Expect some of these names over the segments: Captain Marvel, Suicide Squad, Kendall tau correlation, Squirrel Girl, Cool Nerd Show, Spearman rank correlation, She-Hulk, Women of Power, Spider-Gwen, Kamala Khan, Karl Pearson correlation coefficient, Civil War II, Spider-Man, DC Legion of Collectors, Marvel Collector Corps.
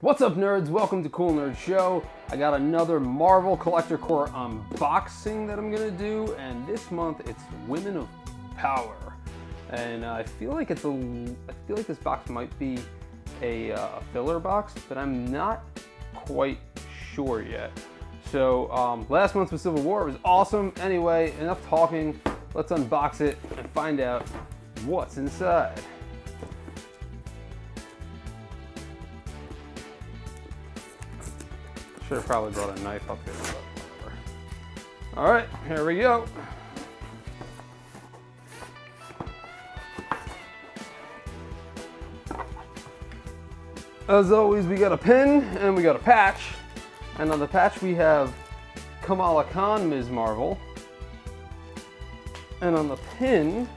What's up, nerds? Welcome to Cool Nerd Show. I got another Marvel Collector Corps unboxing that I'm gonna do, and this month it's Women of Power. And I feel like this box might be a filler box, but I'm not quite sure yet. So last month was Civil War. It was awesome. Anyway, enough talking. Let's unbox it and find out what's inside. Should have probably brought a knife up here, but whatever. All right, here we go. As always, we got a pin and we got a patch. And on the patch we have Kamala Khan, Ms. Marvel. And on the pin,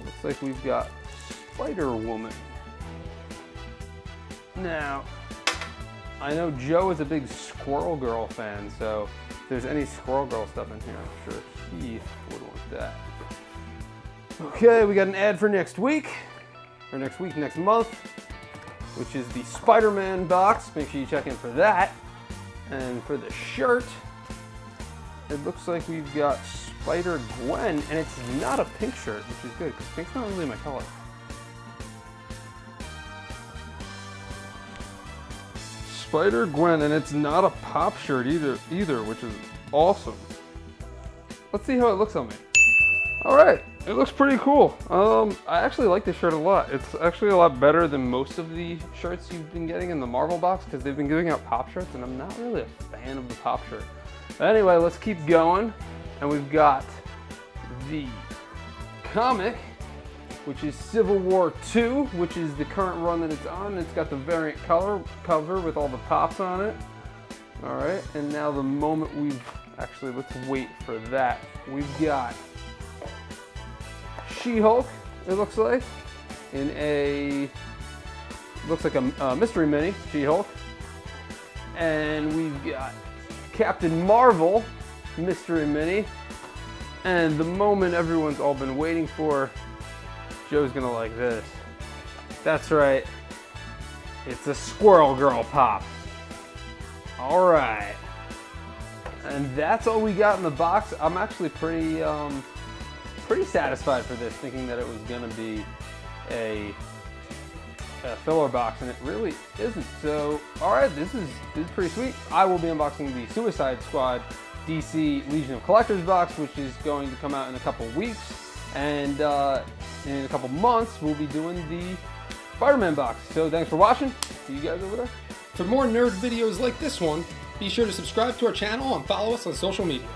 looks like we've got Spider-Woman. Now, I know Joe is a big Squirrel Girl fan, so if there's any Squirrel Girl stuff in here, I'm sure he would want that. Okay, we got an ad for next month, which is the Spider-Man box. Make sure you check in for that. And for the shirt, it looks like we've got Spider-Gwen, and it's not a pink shirt, which is good, because pink's not really my color. Spider-Gwen, and it's not a pop shirt either, which is awesome. Let's see how it looks on me. All right, it looks pretty cool. I actually like this shirt a lot. It's actually a lot better than most of the shirts you've been getting in the Marvel box, because they've been giving out pop shirts, and I'm not really a fan of the pop shirt. But anyway, let's keep going. And we've got the comic, which is Civil War II, which is the current run that it's on. It's got the variant color cover with all the pops on it. All right, and now the moment we've, actually let's wait for that. We've got She-Hulk, it looks like, in a, looks like a mystery mini, She-Hulk. And we've got Captain Marvel, mystery mini. And the moment everyone's all been waiting for, Joe's gonna like this. That's right, it's a Squirrel Girl pop. All right, and that's all we got in the box. I'm actually pretty satisfied for this, thinking that it was gonna be a filler box, and it really isn't. So, all right, this is pretty sweet. I will be unboxing the Suicide Squad DC Legion of Collectors box, which is going to come out in a couple weeks. And in a couple months, we'll be doing the Spider-Man box. So thanks for watching. See you guys over there. For more nerd videos like this one, be sure to subscribe to our channel and follow us on social media.